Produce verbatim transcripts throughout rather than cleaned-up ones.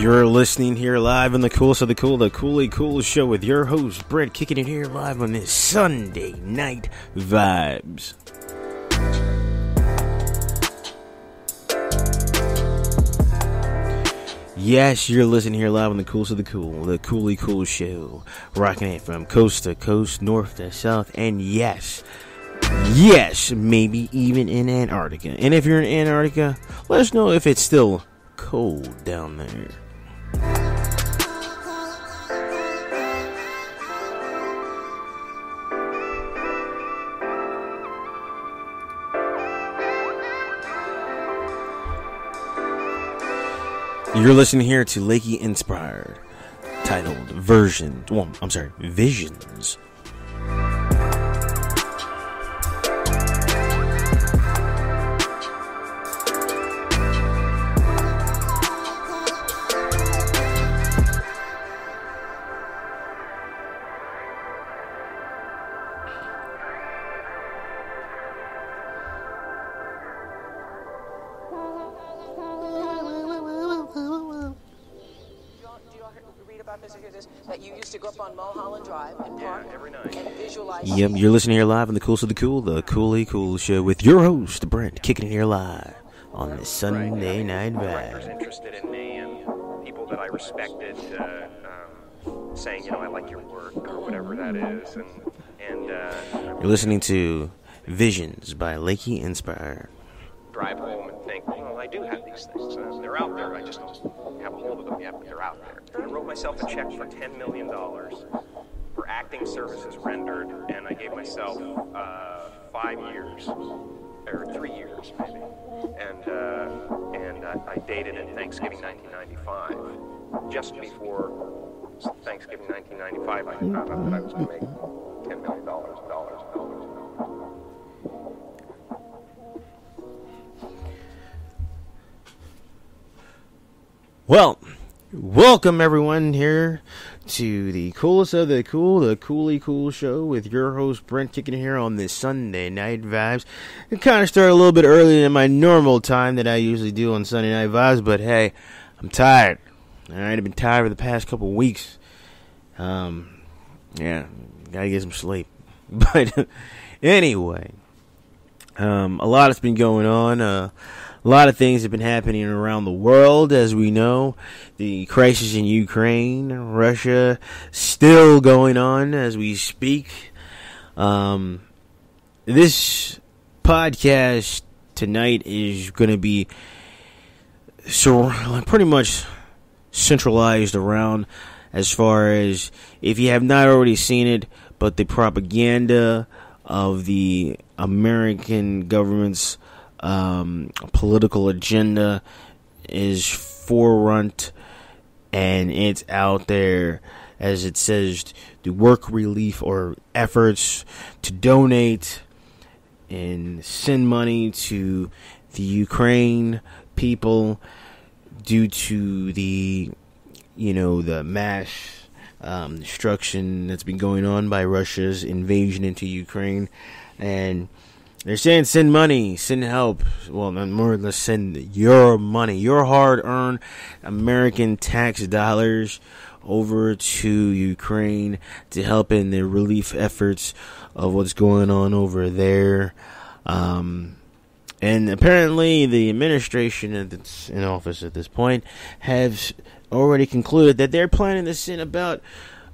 You're listening here live on the coolest of the cool, the Koolykool Show with your host, Brett, kicking it here live on this Sunday Night Vibes. Yes, you're listening here live on the coolest of the cool, the Koolykool Show, rocking it from coast to coast, north to south, and yes, yes, maybe even in Antarctica. And if you're in Antarctica, let us know if it's still cold down there. You're listening here to Lakey Inspired, titled Version. Well, I'm sorry, Visions. Yep, you're listening here live on the coolest of the cool, the Koolykool Show with your host, Brent, kicking it here live on this Sunday Night Vibe. I was interested in me and people that I respected uh, um, saying, you know, I like your work or whatever that is. And, and uh, you're listening to Visions by Lakey Inspired. Drive home and think, well, I do have these things. And they're out there. I just don't have a hold of them yet, but they're out there. And I wrote myself a check for ten million dollars. For acting services rendered, and I gave myself uh, five years, or three years maybe, and uh, and I, I dated in Thanksgiving nineteen ninety-five. Just before Thanksgiving nineteen ninety-five, I found out that I was going to make ten million dollars, dollars, dollars, dollars. Well, welcome everyone here to the coolest of the cool, the Koolykool Show with your host Brent, kicking here on this Sunday Night Vibes. It kind of started a little bit earlier than my normal time that I usually do on Sunday Night Vibes, but hey, I'm tired. Alright, I've been tired for the past couple weeks. Um, yeah, gotta get some sleep. But anyway, um, a lot has been going on. Uh, a lot of things have been happening around the world, as we know. The crisis in Ukraine, Russia, still going on as we speak. Um, this podcast tonight is going to be so pretty much centralized around, as far as, if you have not already seen it, but the propaganda of the American government's um, political agenda is forefront. And it's out there, as it says, the work relief or efforts to donate and send money to the Ukraine people due to the, you know, the mass um, destruction that's been going on by Russia's invasion into Ukraine. And they're saying send money, send help. Well, more or less send your money, your hard-earned American tax dollars over to Ukraine to help in the relief efforts of what's going on over there. Um, and apparently the administration that's in office at this point have already concluded that they're planning to send about,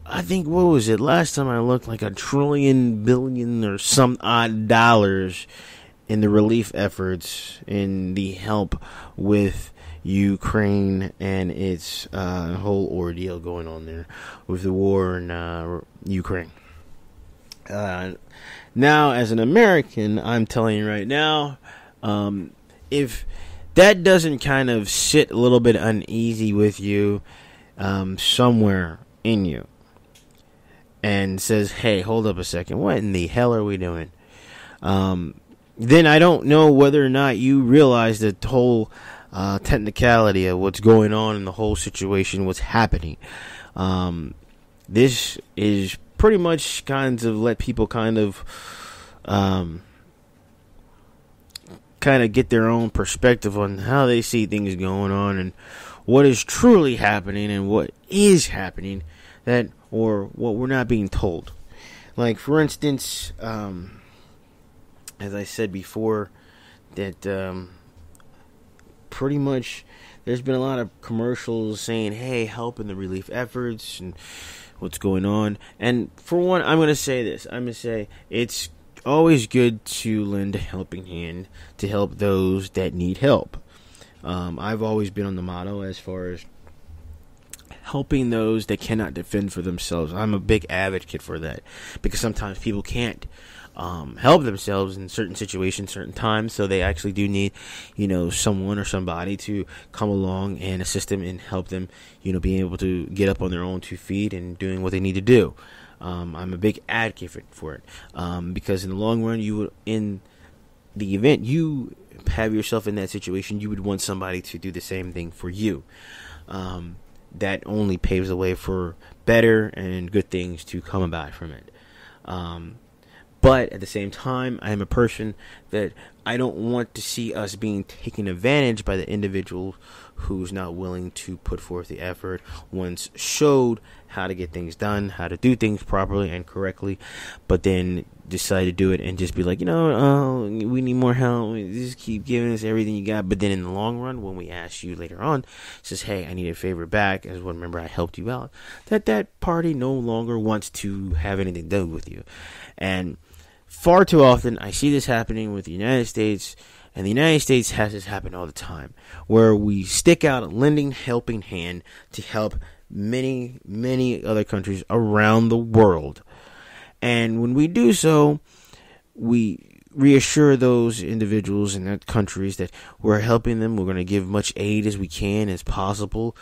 I think, what was it? Last time I looked, like a trillion, billion, or some odd dollars in the relief efforts, in the help with Ukraine and its uh, whole ordeal going on there with the war in uh, Ukraine. Uh, now, as an American, I'm telling you right now, um, if that doesn't kind of sit a little bit uneasy with you, um, somewhere in you, and says, hey, hold up a second, what in the hell are we doing? Um, then I don't know whether or not you realize the whole uh, technicality of what's going on and the whole situation, what's happening. Um, this is pretty much kinds of let people kind of um, kind of get their own perspective on how they see things going on and what is truly happening and what is happening, that or what we're not being told. Like, for instance, um, as I said before, that um, pretty much there's been a lot of commercials saying, hey, help in the relief efforts and what's going on. And for one, I'm going to say this. I'm going to say it's always good to lend a helping hand to help those that need help. Um, I've always been on the motto as far as helping those that cannot defend for themselves. I'm a big advocate for that, because sometimes people can't um, help themselves in certain situations, certain times, so they actually do need, you know, someone or somebody to come along and assist them and help them, you know, being able to get up on their own two feet and doing what they need to do. Um, I'm a big advocate for it, um, because in the long run, you will, in the event you have yourself in that situation, you would want somebody to do the same thing for you. Um, that only paves the way for better and good things to come about from it. Um, but at the same time, I am a person that I don't want to see us being taken advantage by the individual who's not willing to put forth the effort, once showed how to get things done, how to do things properly and correctly, but then decide to do it and just be like, you know, oh, we need more help, just keep giving us everything you got. But then in the long run, when we ask you later on, says, hey, I need a favor back, as one member, I helped you out, that that party no longer wants to have anything done with you. And far too often, I see this happening with the United States, and the United States has this happen all the time, where we stick out a lending helping hand to help many, many other countries around the world. And when we do so, we reassure those individuals and in countries that we're helping them, we're going to give much aid as we can, as possible.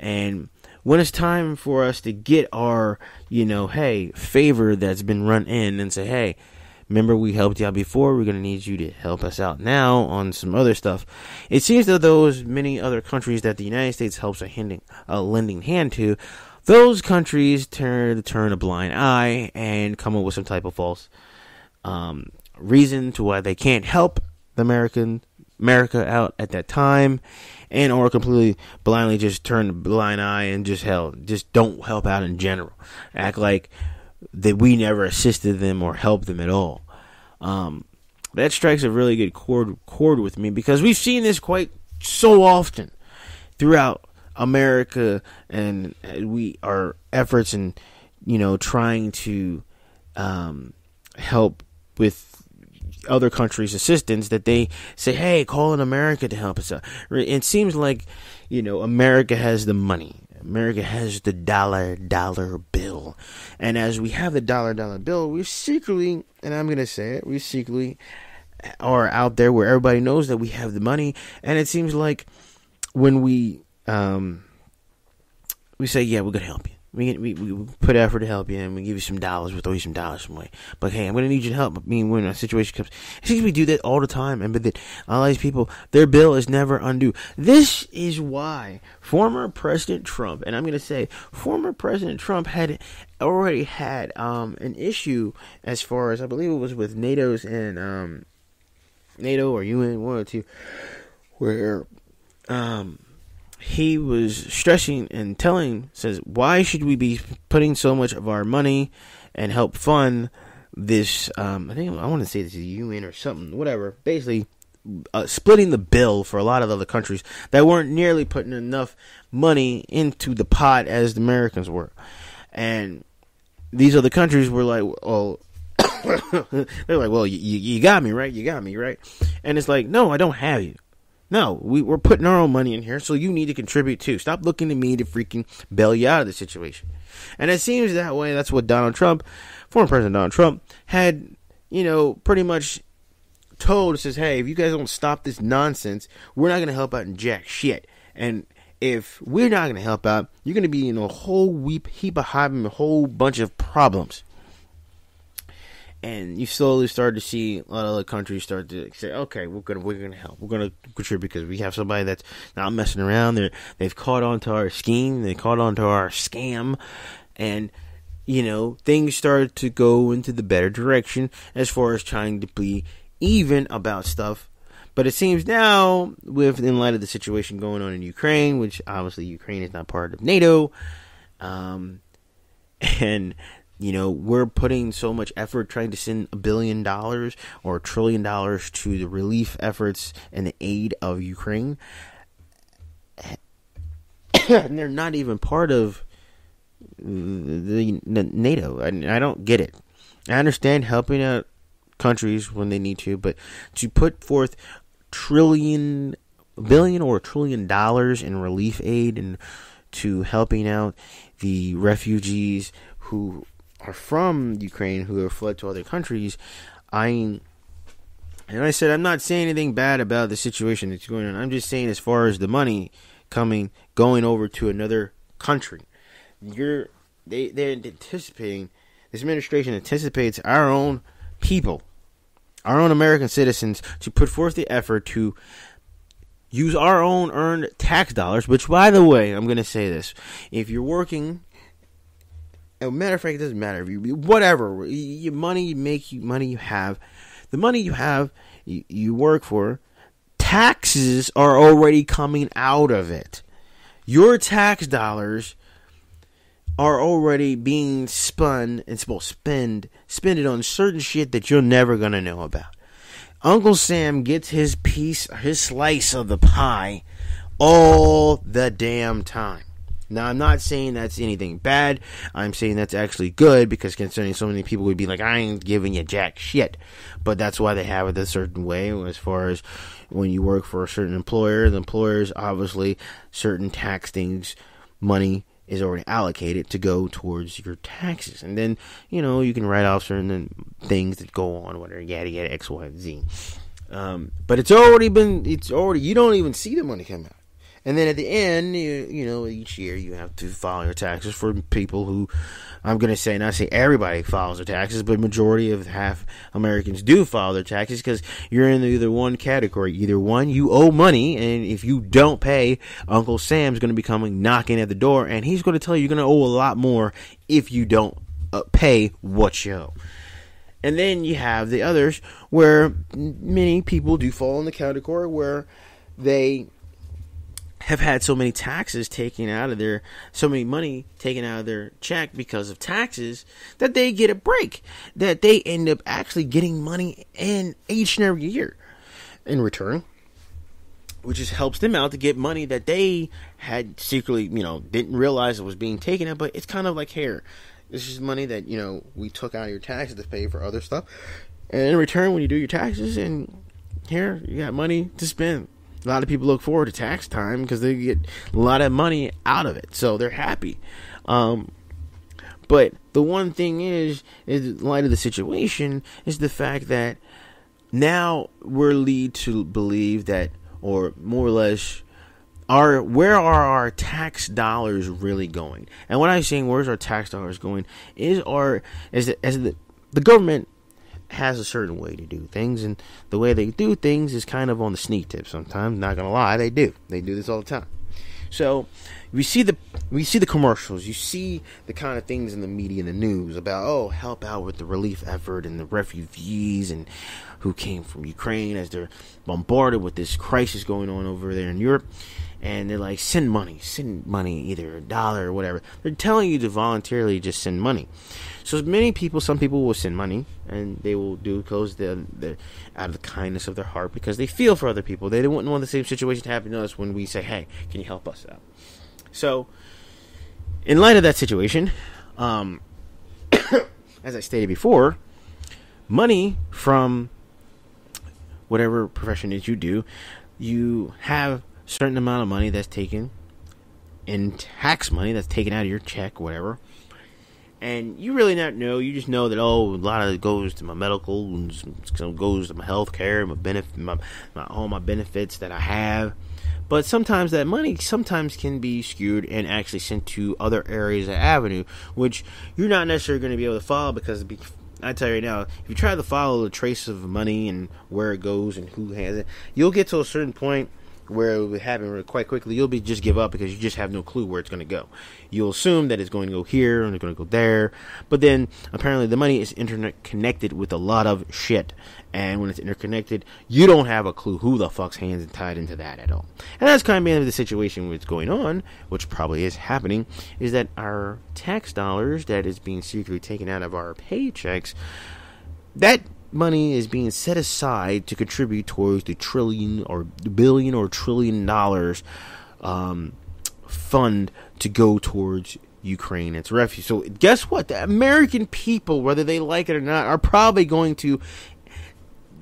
And when it's time for us to get our, you know, hey, favor that's been run in, and say, hey, remember we helped you out before, we're going to need you to help us out now on some other stuff. It seems that those many other countries that the United States helps a, handing, a lending hand to, those countries turn turn a blind eye and come up with some type of false um, reason to why they can't help the American America out at that time, and or completely blindly just turn a blind eye and just help, just don't help out in general. Act like that we never assisted them or helped them at all. Um, that strikes a really good chord chord with me, because we've seen this quite so often throughout America, and we our efforts in, you know, trying to um, help with other countries' assistance, that they say, hey, call on America to help us out. It seems like, you know, America has the money. America has the dollar dollar bill. And as we have the dollar dollar bill, we secretly, and I'm going to say it, we secretly are out there where everybody knows that we have the money. And it seems like when we Um, we say, yeah, we're gonna help you. We, we we put effort to help you, and we give you some dollars. We'll throw you some dollars some way. But hey, I'm gonna need your help. I mean, when a situation comes, it seems we do that all the time. And but that all these people, their bill is never undue. This is why former President Trump, and I'm gonna say former President Trump had already had um an issue, as far as I believe it was with NATO's and um NATO or U N, one or two, where um. he was stressing and telling, says, why should we be putting so much of our money and help fund this, um, I think I want to say this is U N or something, whatever, basically uh, splitting the bill for a lot of other countries that weren't nearly putting enough money into the pot as the Americans were. And these other countries were like, well, they're like, well, you, you got me, right? You got me, right? And it's like, no, I don't have you. No, we, we're putting our own money in here, so you need to contribute too. Stop looking to me to freaking bail you out of the situation. And it seems that way. That's what Donald Trump, former President Donald Trump, had, you know, pretty much told. Says, hey, if you guys don't stop this nonsense, we're not going to help out in jack shit. And if we're not going to help out, you're going to be in a whole weep, heap of having a whole bunch of problems. And you slowly start to see a lot of other countries start to say, okay, we're gonna we're gonna help, we're gonna contribute, because we have somebody that's not messing around. They they've caught on to our scheme, they caught on to our scam, and you know things started to go into the better direction as far as trying to be even about stuff. But it seems now, with in light of the situation going on in Ukraine, which obviously Ukraine is not part of NATO, um, and, you know, we're putting so much effort trying to send a billion dollars or a trillion dollars to the relief efforts and the aid of Ukraine. And they're not even part of the, the NATO. I, I don't get it. I understand helping out countries when they need to, but to put forth trillion, billion or a trillion dollars in relief aid and to helping out the refugees who are from Ukraine, who have fled to other countries, I and I said I'm not saying anything bad about the situation that's going on. I'm just saying as far as the money coming going over to another country, you're they they're anticipating. This administration anticipates our own people, our own American citizens, to put forth the effort to use our own earned tax dollars, which, by the way, I'm going to say this. If you're working, as a matter of fact, it doesn't matter. If you, whatever, your money you make, you, money you have, the money you have, you, you work for, taxes are already coming out of it. Your tax dollars are already being spun and supposed to spend, spend it on certain shit that you're never going to know about. Uncle Sam gets his piece, his slice of the pie all the damn time. Now, I'm not saying that's anything bad. I'm saying that's actually good, because concerning so many people would be like, I ain't giving you jack shit. But that's why they have it a certain way, as far as when you work for a certain employer. The employer's obviously certain tax things, money is already allocated to go towards your taxes. And then, you know, you can write off certain things that go on, whatever, yada, yada, X, Y, Z. Um, but it's already been, it's already, you don't even see the money come out. And then at the end, you, you know, each year you have to file your taxes for people who, I'm going to say, not say everybody files their taxes, but majority of half Americans do file their taxes, because you're in either one category. Either one, you owe money, and if you don't pay, Uncle Sam's going to be coming knocking at the door, and he's going to tell you you're going to owe a lot more if you don't uh, pay what you owe. And then you have the others, where many people do fall in the category where they have had so many taxes taken out of their, so many money taken out of their check because of taxes, that they get a break, that they end up actually getting money in each and every year in return, which just helps them out to get money that they had secretly, you know, didn't realize it was being taken out. But it's kind of like here, this is money that, you know, we took out of your taxes to pay for other stuff, and in return, when you do your taxes, and here you got money to spend. A lot of people look forward to tax time because they get a lot of money out of it, so they're happy. Um, but the one thing is, is, in light of the situation, is the fact that now we're led to believe that, or more or less, our where are our tax dollars really going? And when I'm saying where's our tax dollars going, is our as the, as the the government has a certain way to do things, and the way they do things is kind of on the sneak tip sometimes, not gonna lie. They do they do this all the time. So we see the we see the commercials, you see the kind of things in the media and the news about, oh, help out with the relief effort and the refugees and who came from Ukraine, as they're bombarded with this crisis going on over there in Europe, and they're like, send money send money either a dollar or whatever. They're telling you to voluntarily just send money. So many people, some people will send money, and they will do it because they're, they're out of the kindness of their heart, because they feel for other people. They wouldn't want the same situation to happen to us when we say, hey, can you help us out? So in light of that situation, um, as I stated before, money from whatever profession is you do, you have a certain amount of money that's taken in tax money that's taken out of your check, whatever. And you really not know. You just know that, oh, a lot of it goes to my medical, and some goes to my health care, my benefit, my, my all my benefits that I have. But sometimes that money sometimes can be skewed and actually sent to other areas of avenue, which you're not necessarily going to be able to follow, because I tell you right now, if you try to follow the trace of money and where it goes and who has it, you'll get to a certain point where it would happen quite quickly, you'll be just give up because you just have no clue where it's going to go. You'll assume that it's going to go here and it's going to go there, but then apparently the money is interconnected with a lot of shit, and when it's interconnected, you don't have a clue who the fuck's hands are tied into that at all. And that's kind of the situation that's going on, which probably is happening, is that our tax dollars that is being secretly taken out of our paychecks, that money is being set aside to contribute towards the trillion or billion or trillion dollars um, fund to go towards Ukraine. It's refuge. So guess what? The American people, whether they like it or not, are probably going to,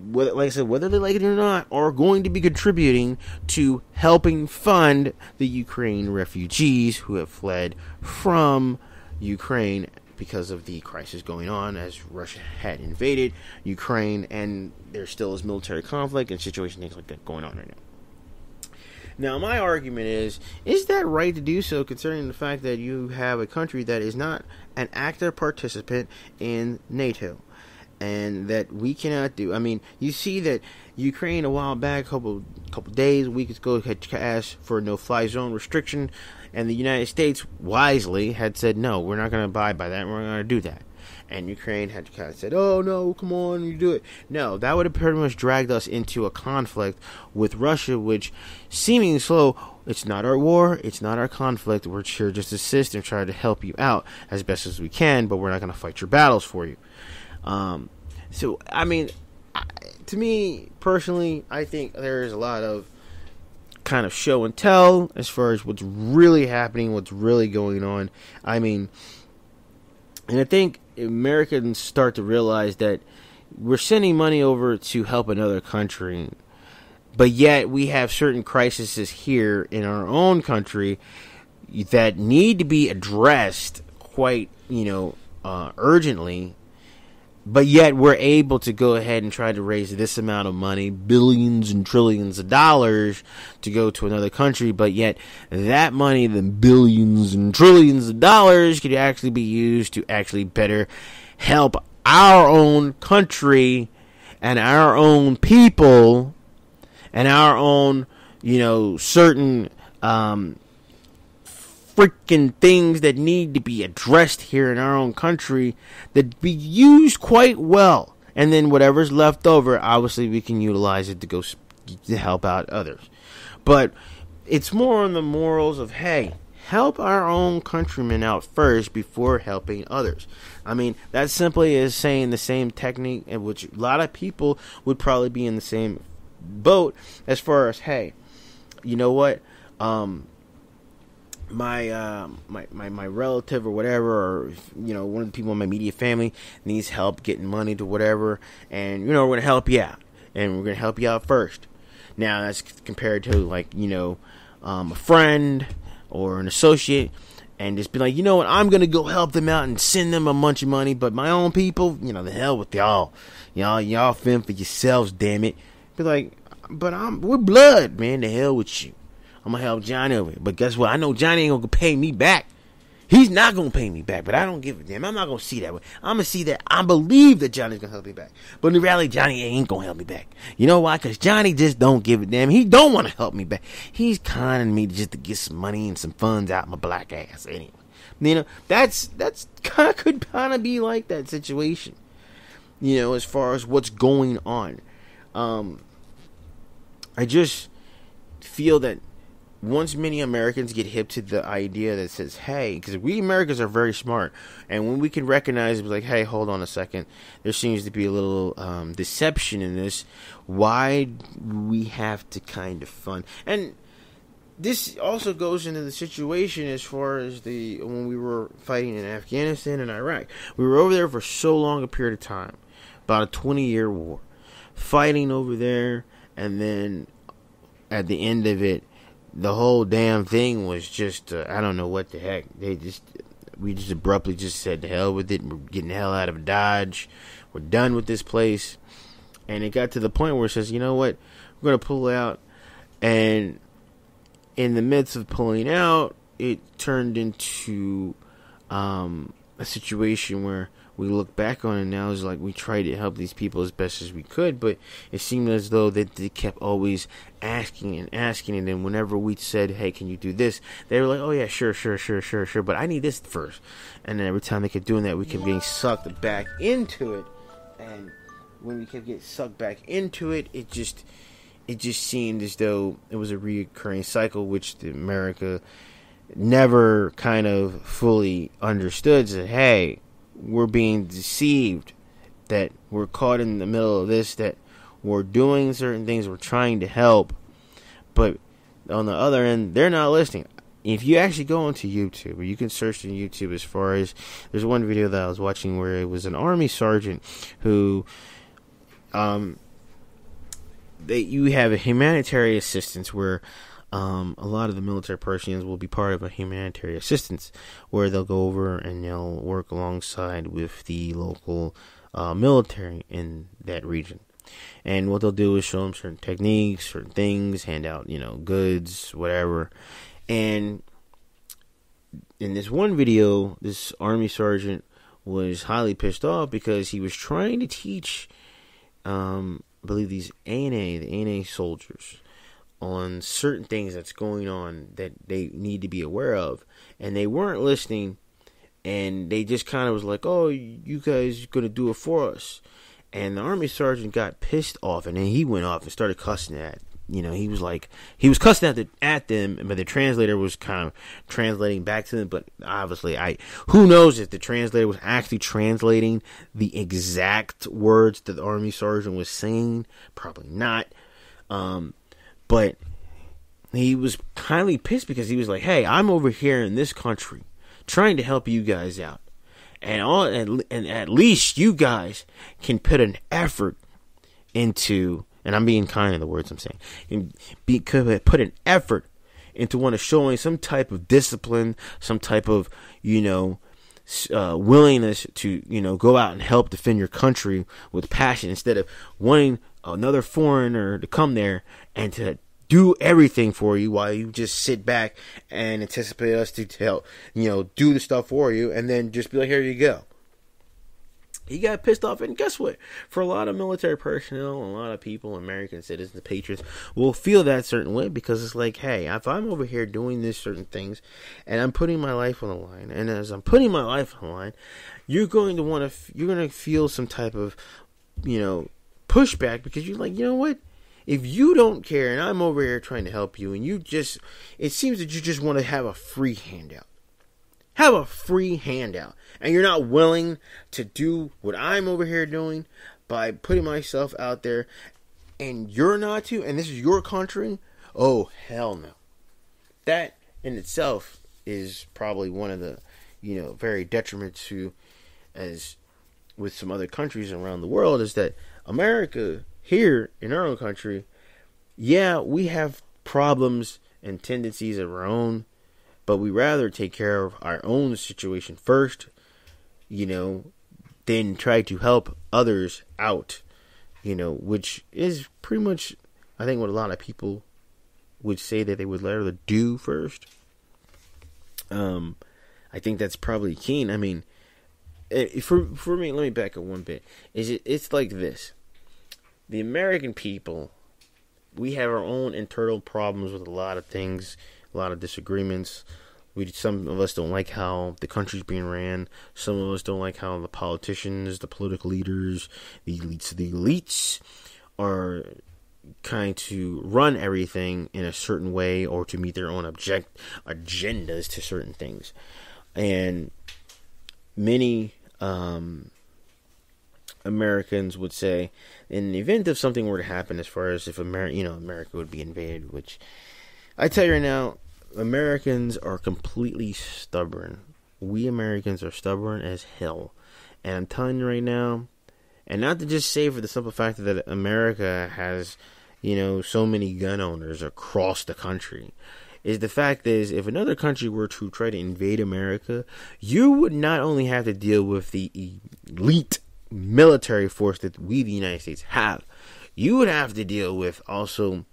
whether, like I said, whether they like it or not, are going to be contributing to helping fund the Ukraine refugees who have fled from Ukraine because of the crisis going on, as Russia had invaded Ukraine, and there still is military conflict and situation, things like that going on right now. Now, my argument is, is that right to do so, considering the fact that you have a country that is not an active participant in NATO, and that we cannot do? I mean, you see that Ukraine a while back, a couple, couple days, weeks ago, had asked for a no-fly zone restriction, and the United States wisely had said, no, we're not going to abide by that, we're not going to do that. And Ukraine had kind of said, oh, no, come on, you do it. No, that would have pretty much dragged us into a conflict with Russia, which, seeming slow, it's not our war, it's not our conflict, we're here just to assist and try to help you out as best as we can, but we're not going to fight your battles for you. Um, so, I mean, I, to me, personally, I think there is a lot of kind of show and tell as far as what's really happening, what's really going on. I mean, and I think Americans start to realize that we're sending money over to help another country, but yet we have certain crises here in our own country that need to be addressed quite, you know, uh, urgently. But yet we're able to go ahead and try to raise this amount of money, billions and trillions of dollars, to go to another country. But yet that money, the billions and trillions of dollars, could actually be used to actually better help our own country and our own people and our own, you know, certain um, freaking things that need to be addressed here in our own country that be used quite well, and then whatever's left over, obviously we can utilize it to go to help out others. But it's more on the morals of, hey, help our own countrymen out first before helping others. I mean, that simply is saying the same technique in which a lot of people would probably be in the same boat as far as, hey, you know what, um My, uh, my my my relative or whatever, or, you know, one of the people in my immediate family needs help getting money to whatever, and, you know, we're going to help you out, and we're going to help you out first. Now, that's compared to, like, you know, um, a friend or an associate, and just be like, you know what, I'm going to go help them out and send them a bunch of money, but my own people, you know, the hell with y'all. Y'all, y'all fend for yourselves, damn it. Be like, but I'm we're blood, man, the hell with you. I'm going to help Johnny over it. But guess what? I know Johnny ain't going to pay me back. He's not going to pay me back. But I don't give a damn. I'm not going to see that way. I'm going to see that I believe that Johnny's going to help me back. But in reality, Johnny ain't going to help me back. You know why? Because Johnny just don't give a damn. He don't want to help me back. He's conning me just to get some money and some funds out my black ass. Anyway, you know, that's, that's kind of could kind of be like that situation, you know, as far as what's going on. Um, I just feel that once many Americans get hip to the idea that says, hey, because we Americans are very smart, and when we can recognize it, like, hey, hold on a second, there seems to be a little um, deception in this, why we have to kind of fund. And this also goes into the situation as far as the when we were fighting in Afghanistan and Iraq. We were over there for so long a period of time, about a twenty-year war, fighting over there, and then at the end of it, the whole damn thing was just, uh, I don't know what the heck. They just, we just abruptly just said, to hell with it. We're getting the hell out of Dodge. We're done with this place. And it got to the point where it says, you know what? We're going to pull out. And in the midst of pulling out, it turned into um, a situation where we look back on it now is like we tried to help these people as best as we could, but it seemed as though that they kept always asking and asking, and then whenever we said, hey, can you do this, they were like, oh yeah, sure, sure, sure, sure, sure, but I need this first. And then every time they kept doing that, we kept getting sucked back into it, and when we kept getting sucked back into it, it just, it just seemed as though it was a recurring cycle, which America never kind of fully understood. That, hey, we're being deceived, that we're caught in the middle of this, that we're doing certain things, we're trying to help, but on the other end, they're not listening. If you actually go onto YouTube, or you can search on YouTube, as far as, there's one video that I was watching where it was an army sergeant who, um, that you have a humanitarian assistance where, Um, a lot of the military personnel will be part of a humanitarian assistance where they'll go over and they'll work alongside with the local uh, military in that region. And what they'll do is show them certain techniques, certain things, hand out, you know, goods, whatever. And in this one video, this army sergeant was highly pissed off because he was trying to teach, um, I believe these A N A, the A N A soldiers, on certain things that's going on that they need to be aware of, and they weren't listening, and they just kind of was like, oh, you guys are going to do it for us. And the army sergeant got pissed off, and then he went off and started cussing at, you know, he was like, he was cussing at, the, at them, but the translator was kind of translating back to them, but obviously, I, who knows if the translator was actually translating the exact words that the army sergeant was saying, probably not, um, but he was kindly pissed because he was like, hey, I'm over here in this country trying to help you guys out. And all, and, and at least you guys can put an effort into, and I'm being kind in the words I'm saying, and be, could put an effort into one of showing some type of discipline, some type of, you know, uh, willingness to, you know, go out and help defend your country with passion instead of wanting another foreigner to come there and to do everything for you while you just sit back and anticipate us to tell, you know, do the stuff for you and then just be like, here you go. He got pissed off, and guess what? For a lot of military personnel, a lot of people, American citizens, patriots, will feel that certain way because it's like, hey, if I'm over here doing these certain things and I'm putting my life on the line, and as I'm putting my life on the line, you're going to want to, you're going to feel some type of, you know, pushback because you're like, you know what? If you don't care and I'm over here trying to help you and you just, it seems that you just want to have a free handout. Have a free handout. And you're not willing to do what I'm over here doing by putting myself out there, and you're not to, and this is your country. Oh, hell no. That in itself is probably one of the, you know, very detriment to, as with some other countries around the world, is that America, here in our own country, yeah, we have problems and tendencies of our own, but we rather take care of our own situation first, you know, then try to help others out, you know, which is pretty much, I think, what a lot of people would say that they would rather do first. Um, I think that's probably keen. I mean, for for me, let me back up one bit. Is it? It's like this. The American people, we have our own internal problems with a lot of things, a lot of disagreements. We some of us don't like how the country's being ran. Some of us don't like how the politicians, the political leaders, the elites, the elites are trying to run everything in a certain way or to meet their own object agendas to certain things, and many um. Americans would say, in the event if something were to happen, as far as if America, you know, America would be invaded, which I tell you right now, Americans are completely stubborn. We Americans are stubborn as hell, and I'm telling you right now, and not to just say for the simple fact that America has, you know, so many gun owners across the country, is the fact is, if another country were to try to invade America, you would not only have to deal with the elite military force that we, the United States, have, you would have to deal with also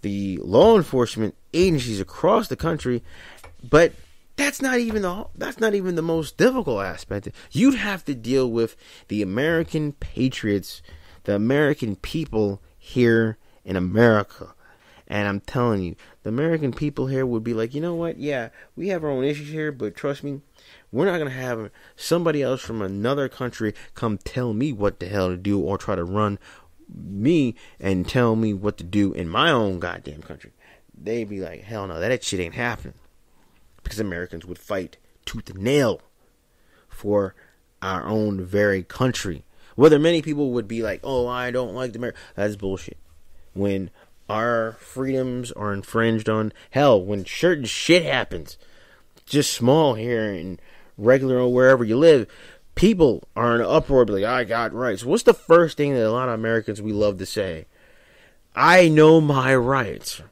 the law enforcement agencies across the country, but That's not even the that's not even the most difficult aspect. You'd have to deal with the American patriots, the American people here in America. And I'm telling you, the American people here would be like, you know what? Yeah, we have our own issues here, but trust me, we're not going to have somebody else from another country come tell me what the hell to do or try to run me and tell me what to do in my own goddamn country. They'd be like, hell no, that shit ain't happening. Because Americans would fight tooth and nail for our own very country. Whether many people would be like, oh, I don't like the America. That's bullshit. When our freedoms are infringed on, hell, when certain shit happens, just small here and regular or wherever you live, people are in an uproar, be like, I got rights. What's the first thing that a lot of Americans, we love to say? I know my rights.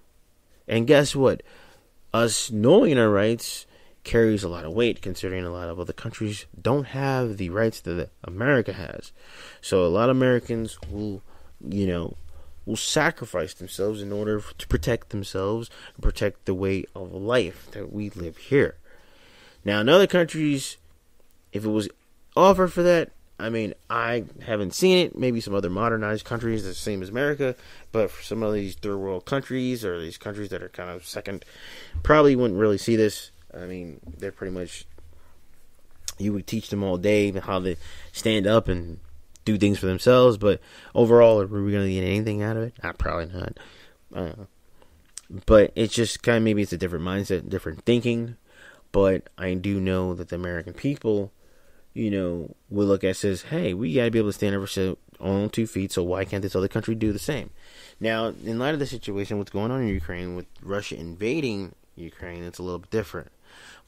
And guess what? Us knowing our rights carries a lot of weight, considering a lot of other countries don't have the rights that America has. So a lot of Americans will, you know, will sacrifice themselves in order to protect themselves and protect the way of life that we live here. Now, in other countries, if it was offered for that, I mean, I haven't seen it. Maybe some other modernized countries, the same as America, but for some of these third world countries or these countries that are kind of second, probably wouldn't really see this. I mean, they're pretty much, you would teach them all day how they stand up and do things for themselves, but overall, are we going to get anything out of it? I probably not. I don't know. But it's just kind of, maybe it's a different mindset, different thinking, but I do know that the American people, you know, we look at it, says, hey, we got to be able to stand over on two feet, so why can't this other country do the same? Now, in light of the situation, what's going on in Ukraine, with Russia invading Ukraine, it's a little bit different.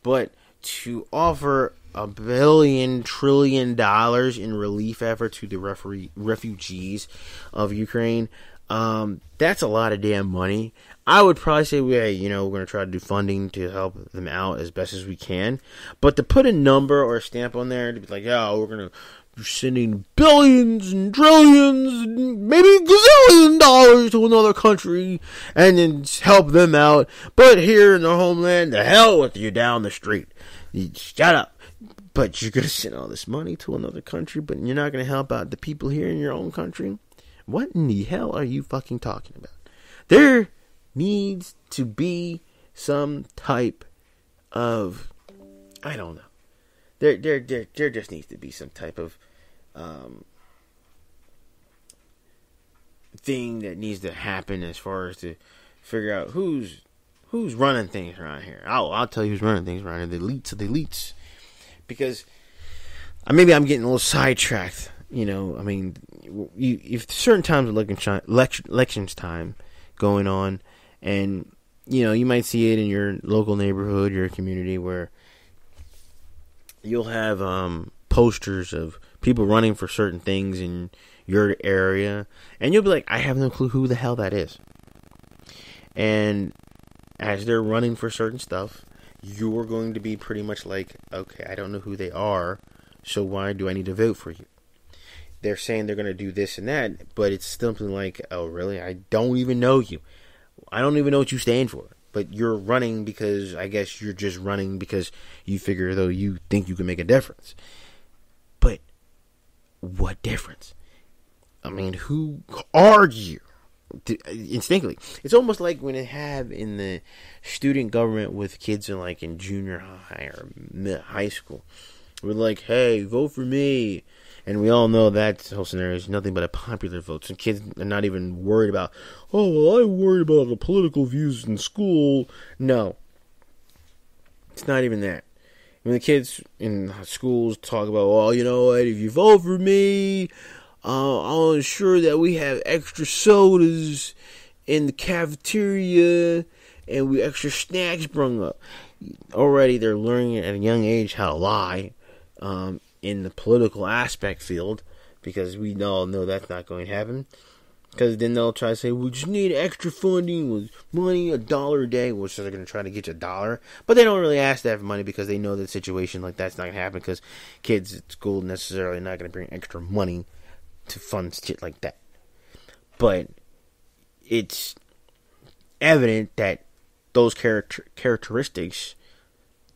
But to offer a billion, trillion dollars in relief effort to the referee, refugees of Ukraine, um, that's a lot of damn money. I would probably say, well, hey, you know, we're going to try to do funding to help them out as best as we can. But to put a number or a stamp on there, to be like, oh, we're going to send in billions and trillions, and maybe gazillion dollars to another country and then help them out. But here in their homeland, the hell with you down the street. You shut up. But you're going to send all this money to another country, but you're not going to help out the people here in your own country? What in the hell are you fucking talking about? There needs to be some type of, I don't know. There, there, there, there just needs to be some type of um, thing that needs to happen as far as to figure out who's who's running things around here. I'll, I'll tell you who's running things around here. The elites of the elites. Because maybe I'm getting a little sidetracked, you know. I mean, you, if certain times of election, elections time going on, and you know, you might see it in your local neighborhood, your community, where you'll have um, posters of people running for certain things in your area, and you'll be like, I have no clue who the hell that is. And as they're running for certain stuff, you're going to be pretty much like, okay, I don't know who they are, so why do I need to vote for you? They're saying they're going to do this and that, but it's something like, oh, really? I don't even know you. I don't even know what you stand for. But you're running because, I guess you're just running because you figure, though, you think you can make a difference. But what difference? I mean, who are you? Instinctively, it's almost like when they have in the student government with kids in like in junior high or high school, we're like, hey, vote for me, and we all know that whole scenario is nothing but a popular vote. So kids are not even worried about, oh, well, I worry about the political views in school. No, it's not even that. When the kids in schools talk about, well, you know what, if you vote for me, Uh, I'll ensure that we have extra sodas in the cafeteria and we extra snacks brung up. Already they're learning at a young age how to lie um, in the political aspect field, because we all know that's not going to happen. Because then they'll try to say, we just need extra funding with money, a dollar a day, which they're going to try to get you a dollar. But they don't really ask that for money because they know the situation, like that's not going to happen, because kids at school necessarily not going to bring extra money to fund shit like that. But it's evident that those character characteristics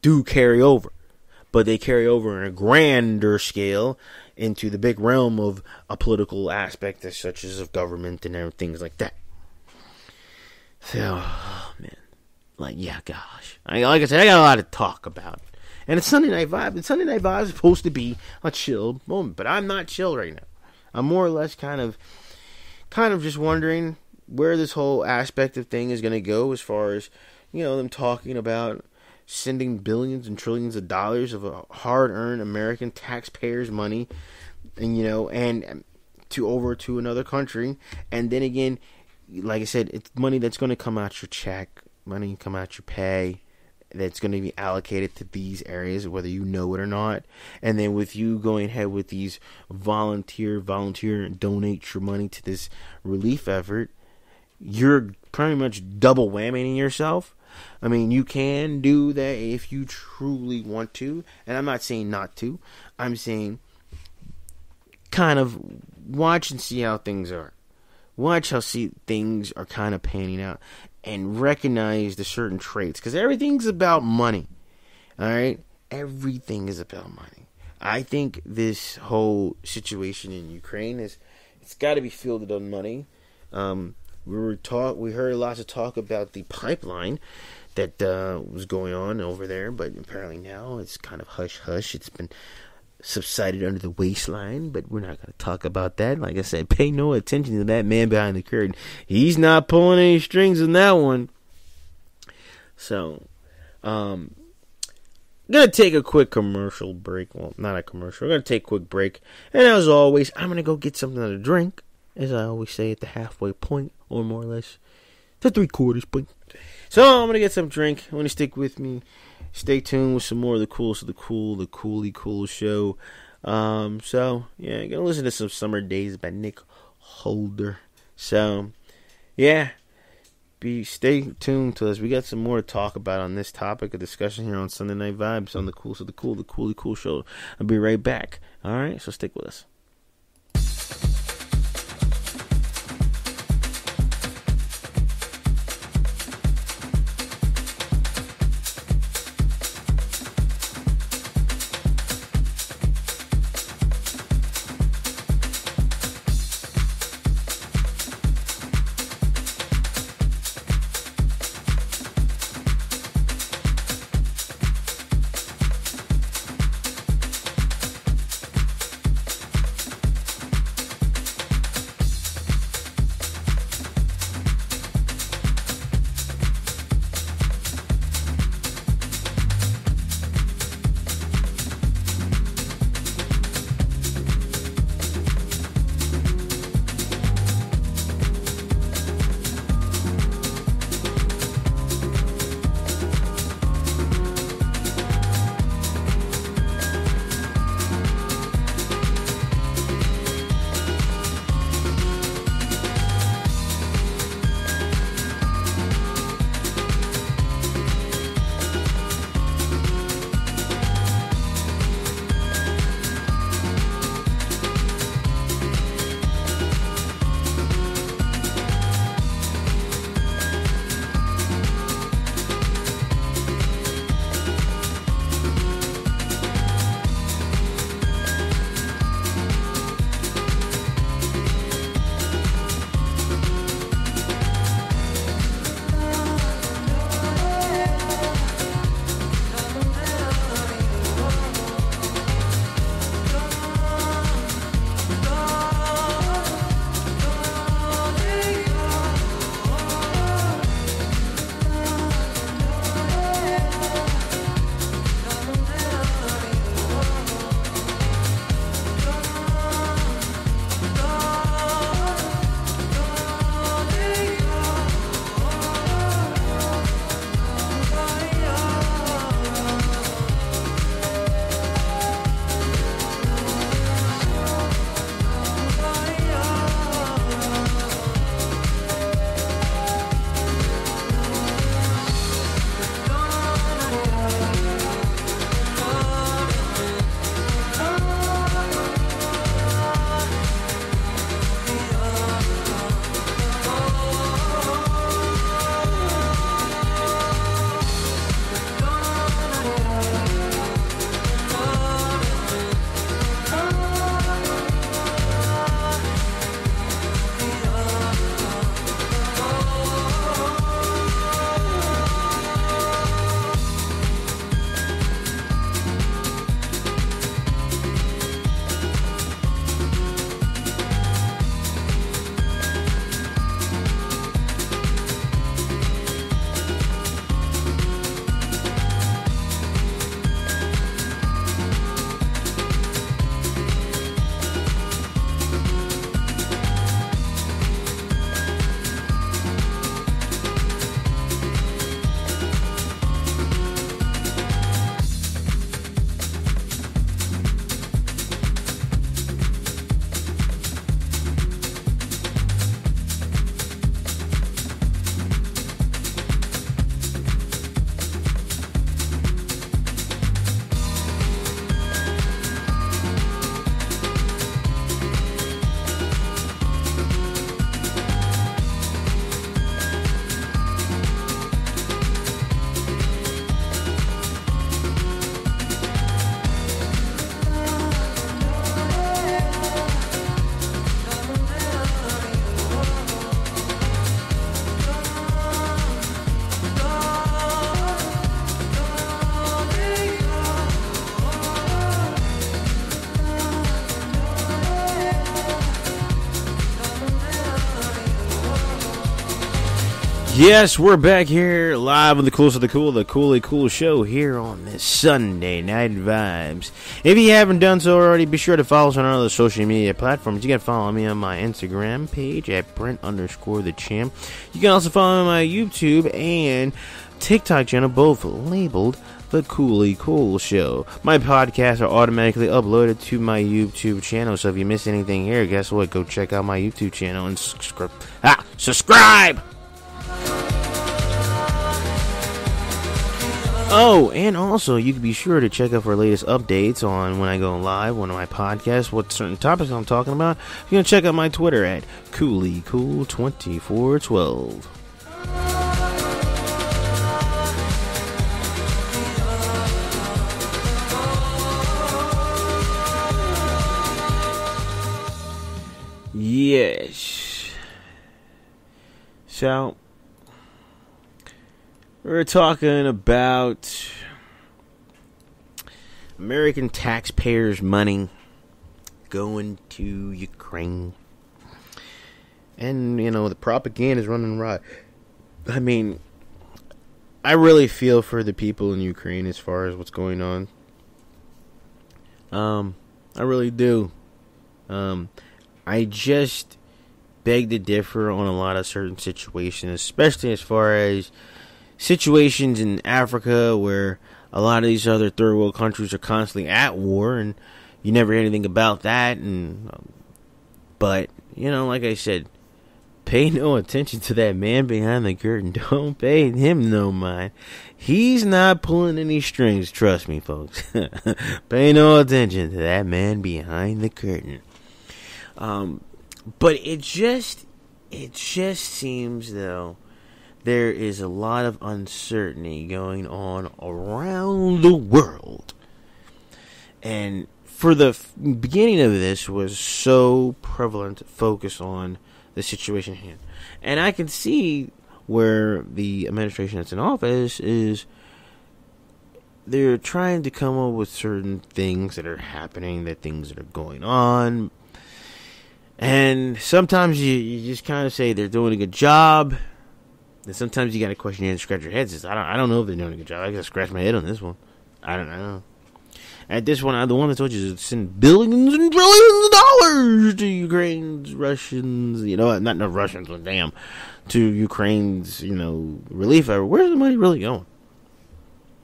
do carry over, but they carry over in a grander scale into the big realm of a political aspect, as such as of government and things like that. So, oh, man, like, yeah, gosh, I, like I said, I got a lot to talk about, and it's Sunday Night Vibe, and Sunday Night Vibe is supposed to be a chill moment, but I'm not chill right now. I'm more or less kind of, kind of just wondering where this whole aspect of thing is going to go, as far as, you know, them talking about sending billions and trillions of dollars of hard-earned American taxpayers' money, and you know, and to over to another country, and then again, like I said, it's money that's going to come out your check, money come out your pay, that's going to be allocated to these areas, whether you know it or not. And then with you going ahead with these volunteer, volunteer, and donate your money to this relief effort, you're pretty much double whammying yourself. I mean, you can do that if you truly want to. And I'm not saying not to. I'm saying kind of watch and see how things are. Watch how see things are kind of panning out. And recognize the certain traits. Because everything's about money. Alright? Everything is about money. I think this whole situation in Ukraine is, it's got to be fielded on money. Um... We were taught, we heard lots of talk about the pipeline that uh, was going on over there, but apparently now it's kind of hush hush. It's been subsided under the waistline, but we're not going to talk about that. Like I said, pay no attention to that man behind the curtain. He's not pulling any strings in that one. So, um, I'm going to take a quick commercial break. Well, not a commercial. We're going to take a quick break. And as always, I'm going to go get something to drink. As I always say, at the halfway point, or more or less, the three quarters point. So I'm gonna get some drink. I'm gonna stick with me. Stay tuned with some more of the coolest of the cool, the Koolykool Show. Um, so yeah, I'm gonna listen to some Summer Days by Nick Holder. So yeah, be stay tuned to us. We got some more to talk about on this topic of discussion here on Sunday Night Vibes on the coolest of the cool, the Koolykool Show. I'll be right back. All right, so stick with us. Yes, we're back here live on the coolest of the cool, the Koolykool Show here on this Sunday Night Vibes. If you haven't done so already, be sure to follow us on our other social media platforms. You can follow me on my Instagram page at Brent underscore the champ. You can also follow me on my YouTube and TikTok channel, both labeled The Koolykool Show. My podcasts are automatically uploaded to my YouTube channel, so if you miss anything here, guess what? Go check out my YouTube channel and subscribe. Ah, subscribe! Oh, and also, you can be sure to check out for latest updates on when I go live, one of my podcasts, what certain topics I'm talking about. You can check out my Twitter at Koolykool twenty-four twelve. Yes. So, we're talking about American taxpayers' money going to Ukraine. And, you know, the propaganda is running riot. I mean, I really feel for the people in Ukraine as far as what's going on. Um, I really do. Um... I just beg to differ on a lot of certain situations, especially as far as situations in Africa where a lot of these other third world countries are constantly at war, and you never hear anything about that. And but, you know, like I said, pay no attention to that man behind the curtain. Don't pay him no mind. He's not pulling any strings, trust me, folks. Pay no attention to that man behind the curtain. Um, but it just, it just seems, though, there is a lot of uncertainty going on around the world. And for the f beginning of this was so prevalent, focus on the situation at hand. And I can see where the administration that's in office is, they're trying to come up with certain things that are happening, that things that are going on. And sometimes you, you just kind of say they're doing a good job. And sometimes you got to question your head and scratch your head. Says, I don't, I don't know if they're doing a good job. I got to scratch my head on this one. I don't know. At this one, I, the one that told you to send billions and billions of dollars to Ukraine's Russians. You know, not no Russians, but damn. To Ukraine's, you know, relief effort. Where's the money really going?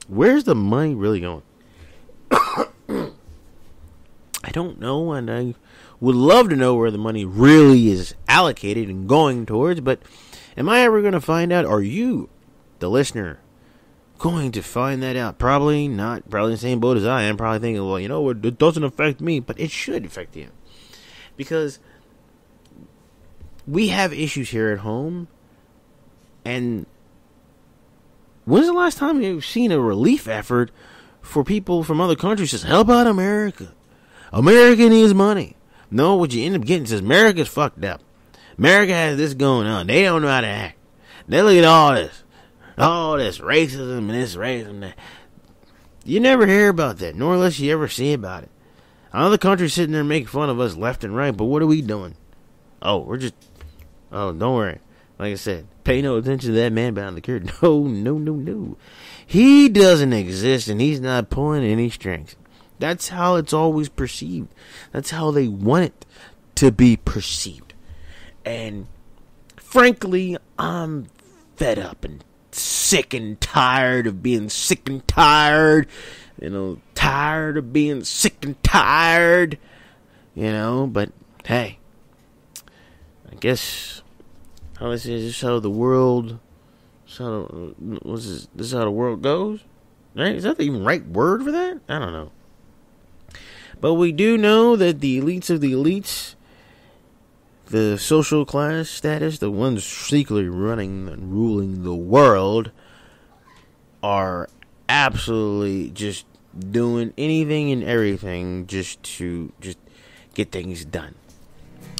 Where's the money really going? I don't know, and I would love to know where the money really is allocated and going towards, but am I ever going to find out? Are you, the listener, going to find that out? Probably not. Probably in the same boat as I am. Probably thinking, well, you know, it doesn't affect me, but it should affect you. Because we have issues here at home, and when's the last time you've seen a relief effort for people from other countries that says, help out America? America needs money. No, what you end up getting is America's fucked up. America has this going on. They don't know how to act. They look at all this. All this racism and this racism and that. You never hear about that, nor unless you ever see about it. Another country's sitting there making fun of us left and right, but what are we doing? Oh, we're just... Oh, don't worry. Like I said, pay no attention to that man behind the curtain. No, no, no, no. He doesn't exist, and he's not pulling any strings. That's how it's always perceived. That's how they want it to be perceived. And frankly, I'm fed up and sick and tired of being sick and tired. You know, tired of being sick and tired. You know, but hey, I guess how this is, this is how the world, this is how the, what's this, this is how the world goes. Right? Is that the even right word for that? I don't know. But we do know that the elites of the elites, the social class status, the ones secretly running and ruling the world, are absolutely just doing anything and everything just to just get things done.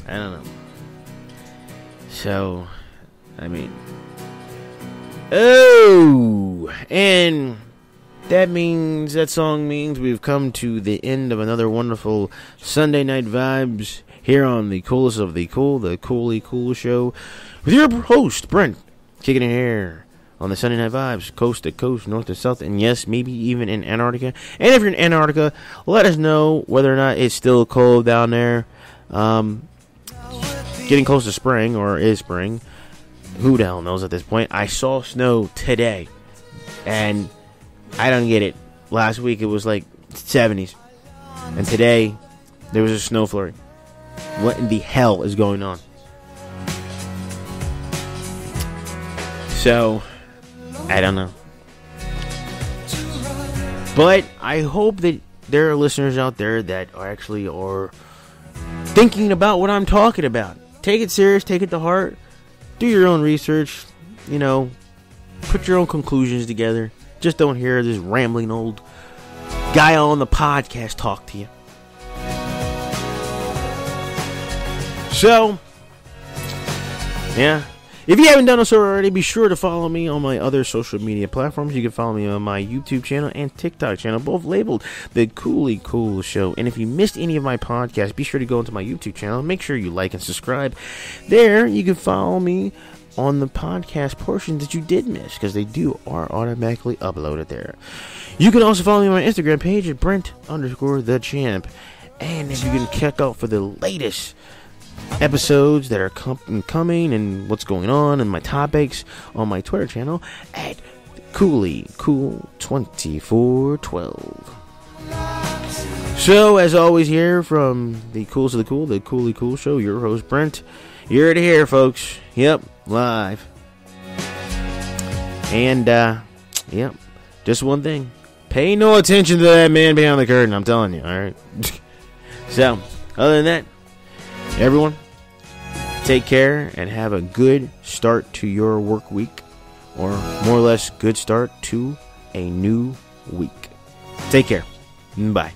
I don't know. So, I mean, oh, and that means, that song means we've come to the end of another wonderful Sunday Night Vibes here on the coolest of the cool, the Koolykool Show, with your host, Brent kicking it here on the Sunday Night Vibes, coast to coast, north to south, and yes, maybe even in Antarctica. And if you're in Antarctica, let us know whether or not it's still cold down there. Um, getting close to spring, or is spring. Who the hell knows at this point? I saw snow today, and I don't get it. Last week, it was like seventies, and today, there was a snow flurry. What in the hell is going on? So, I don't know. But I hope that there are listeners out there that are actually are thinking about what I'm talking about. Take it serious, take it to heart. Do your own research, you know, put your own conclusions together. Just don't hear this rambling old guy on the podcast talk to you. So, yeah. If you haven't done so already, be sure to follow me on my other social media platforms. You can follow me on my YouTube channel and TikTok channel, both labeled The Koolykool Show. And if you missed any of my podcasts, be sure to go into my YouTube channel. Make sure you like and subscribe. There, you can follow me on the podcast portions that you did miss, because they do are automatically uploaded there. You can also follow me on my Instagram page at Brent underscore the champ. And if you can check out for the latest episodes that are com- coming and what's going on and my topics on my Twitter channel at Koolykool two four one two. So, as always, here from the Cools to the Cool, the Koolykool Show, your host Brent. You're already here, folks. Yep, live. And, uh, yep, just one thing. Pay no attention to that man behind the curtain, I'm telling you, alright? So, other than that, everyone, take care and have a good start to your work week, or more or less good start to a new week. Take care. Bye.